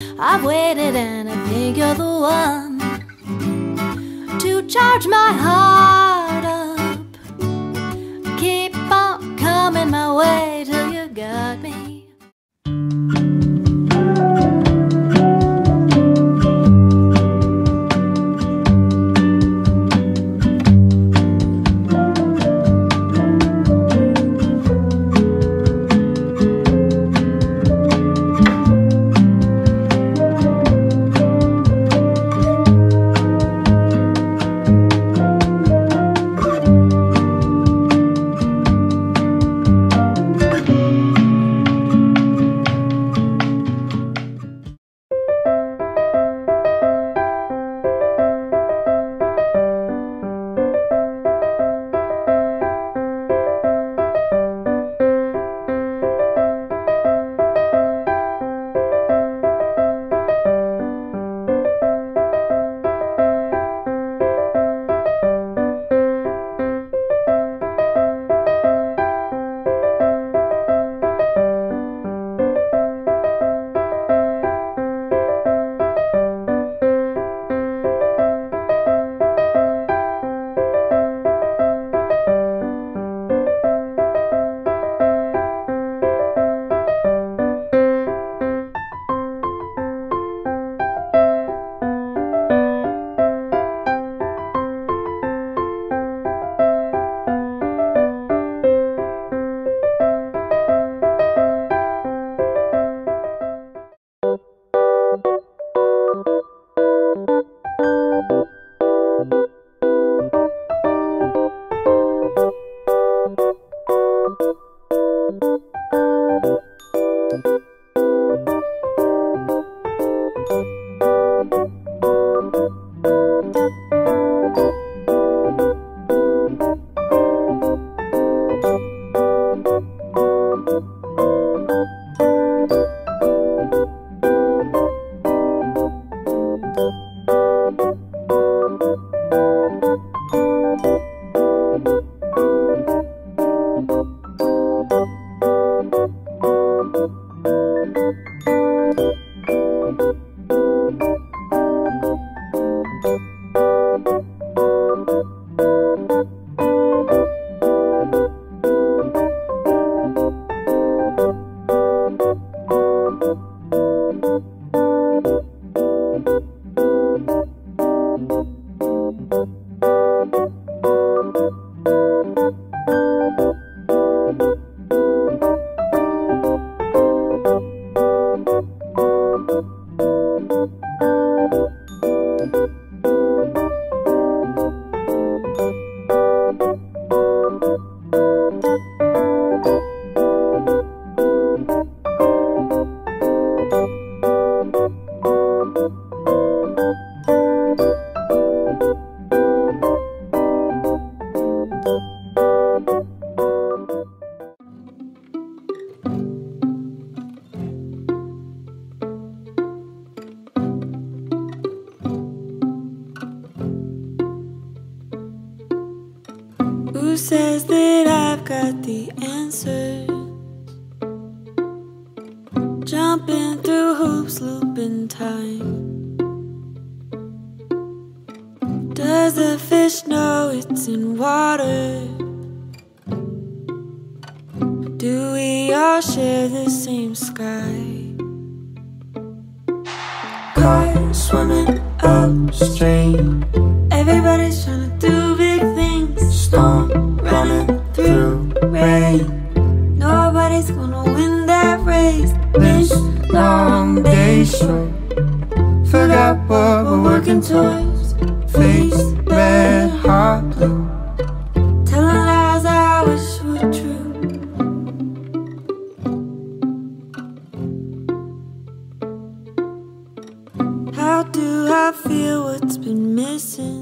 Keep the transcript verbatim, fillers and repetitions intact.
I've waited and I think you're the one to charge my heart up. Keep on coming my way till you got me. Who says that I've got the answers? Jumping through hoops, looping time. Does the fish know it's in water? Do we all share the same sky? Caught swimming upstream. Everybody's trying to do big things. Storm running through rain. Nobody's gonna win that race. This long day's short. Forgot what we're working towards. Face red, heart blue. Telling lies I wish were true. How do I feel what's been missing?